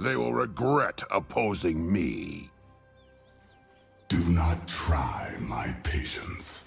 They will regret opposing me. Do not try my patience.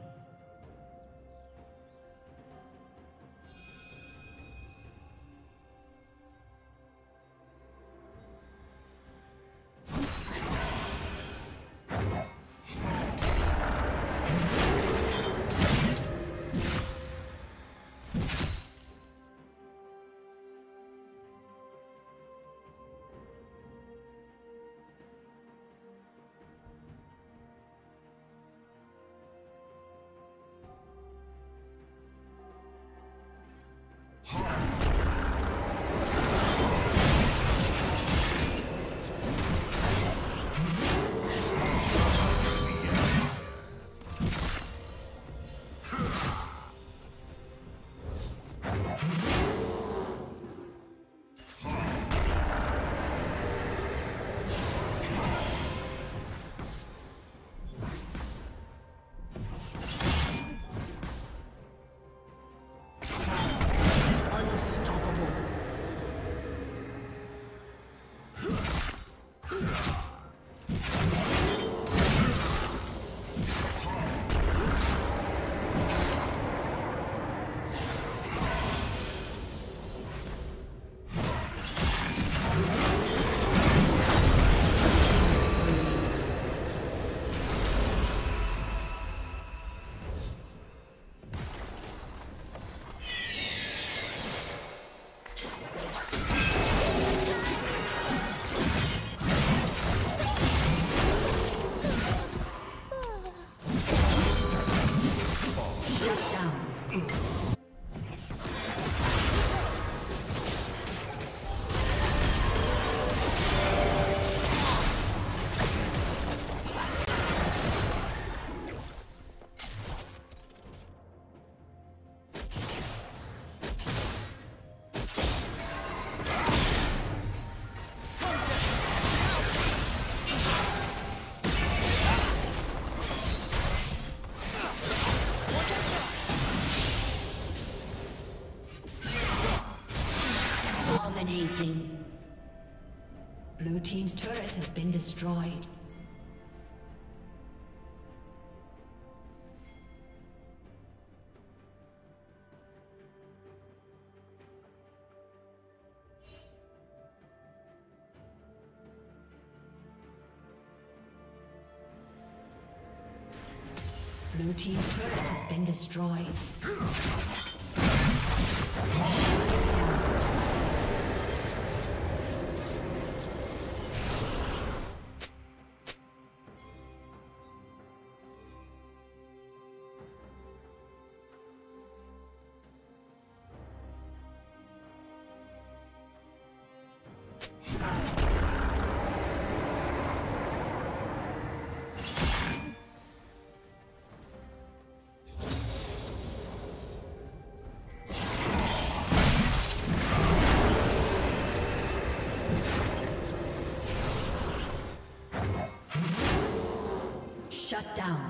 Blue team's turret has been destroyed. Blue team's turret has been destroyed. Shut down.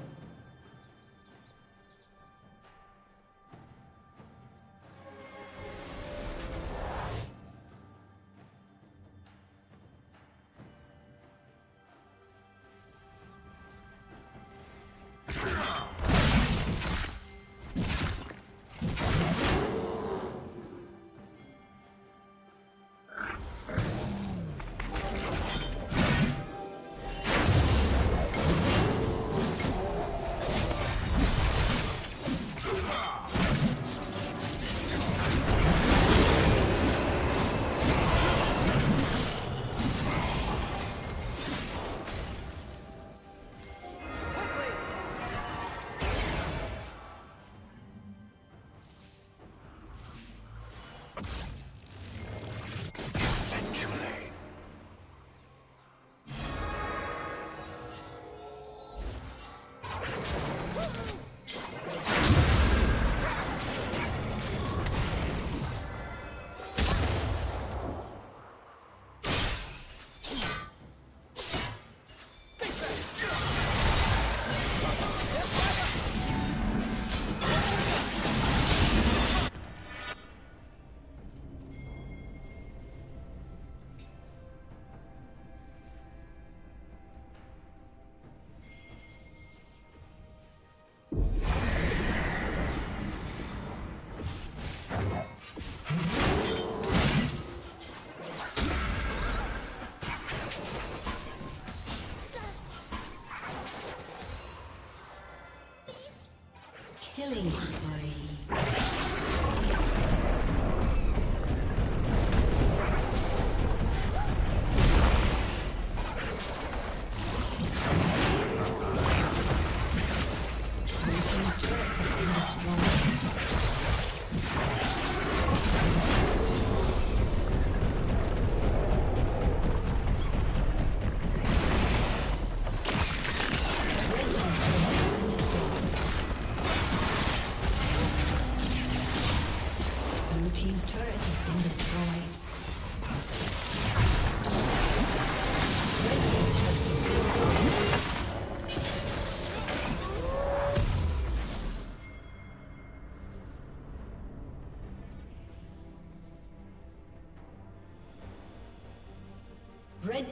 Killing spree. Red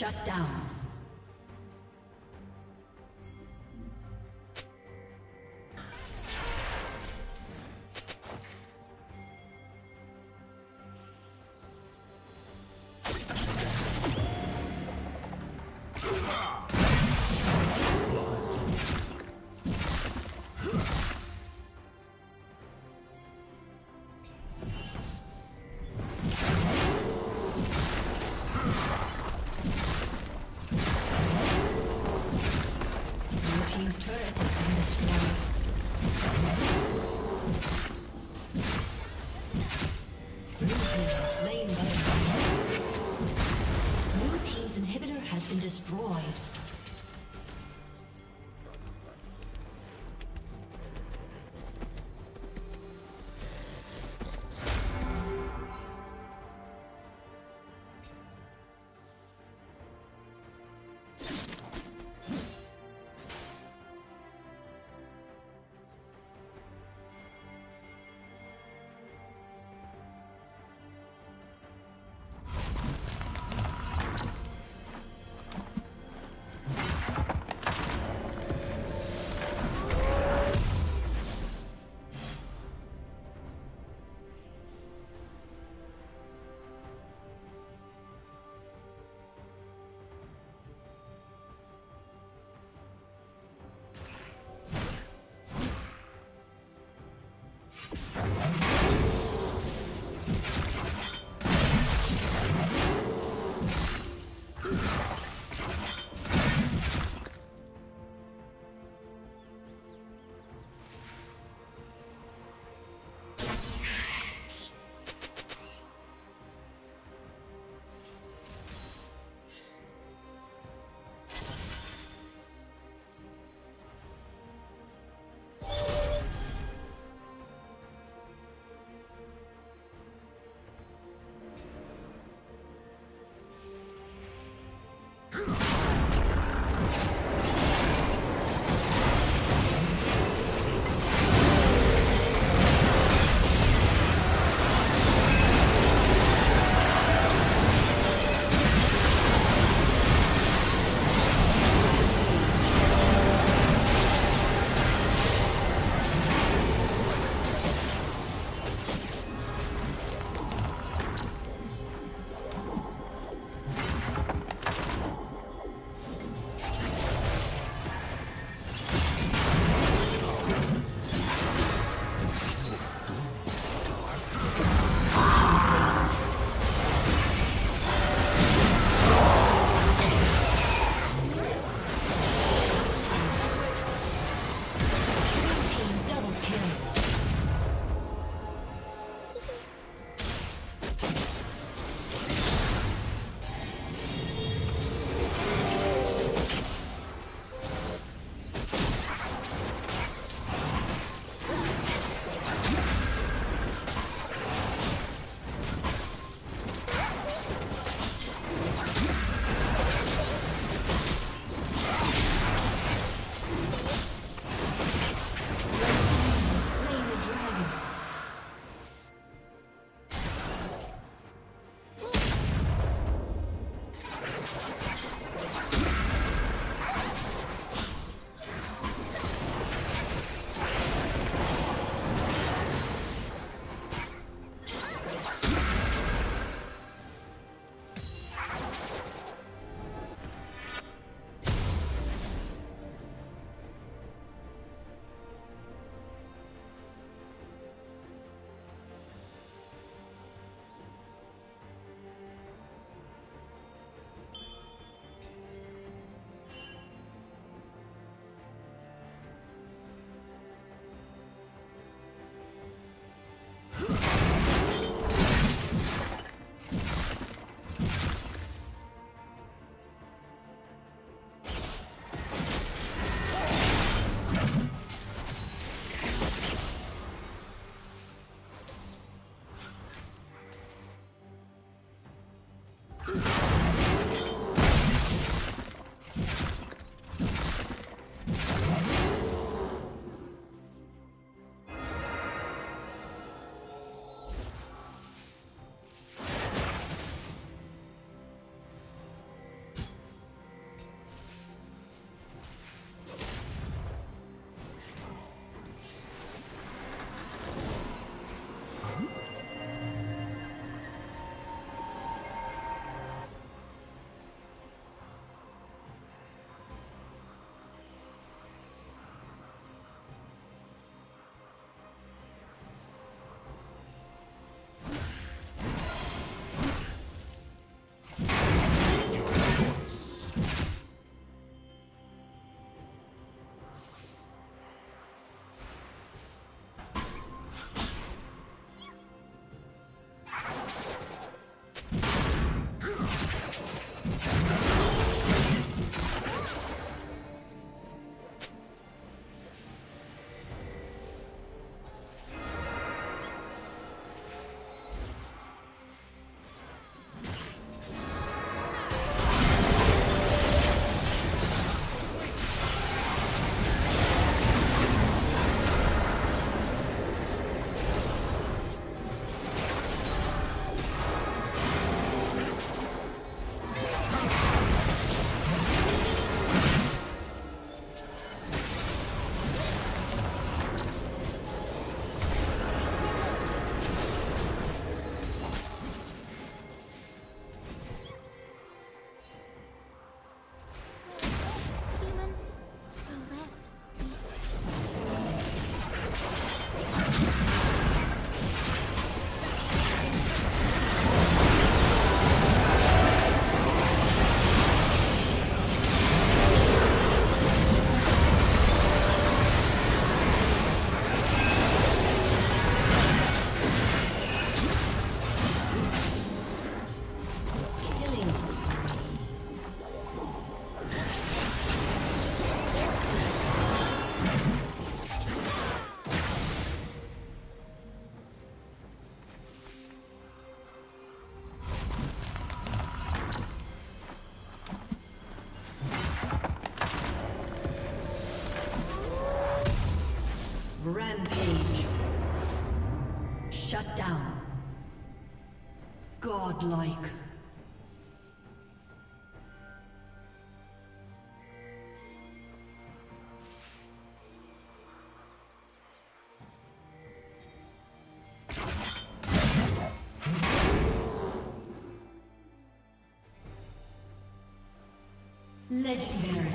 Shut down. Shut down. Godlike. Legendary.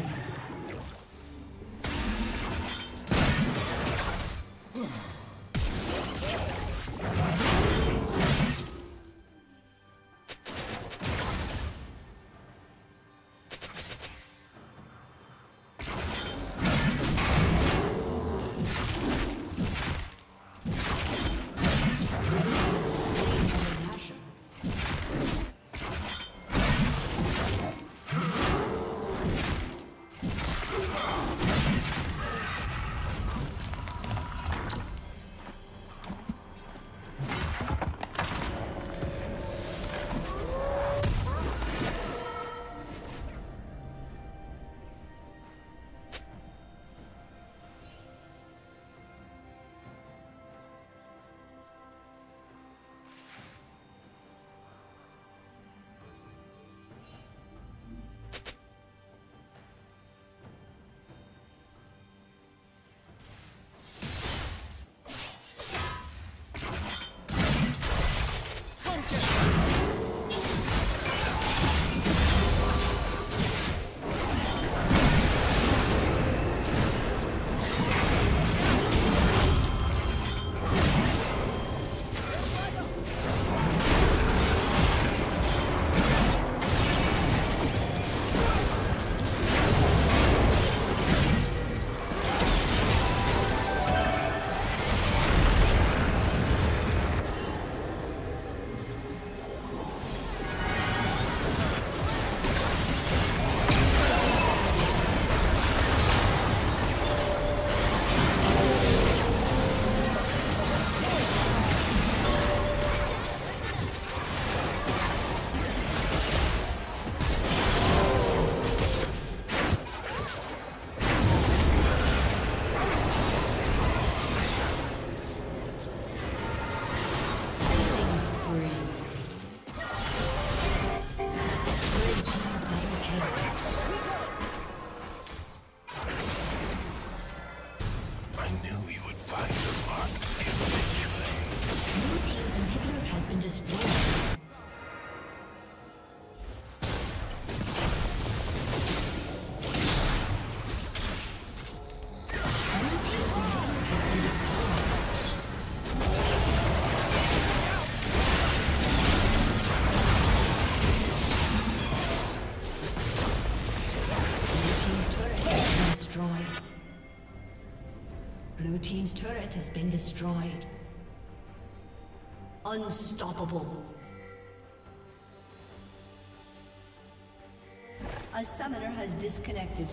Team's turret has been destroyed. Unstoppable. A summoner has disconnected.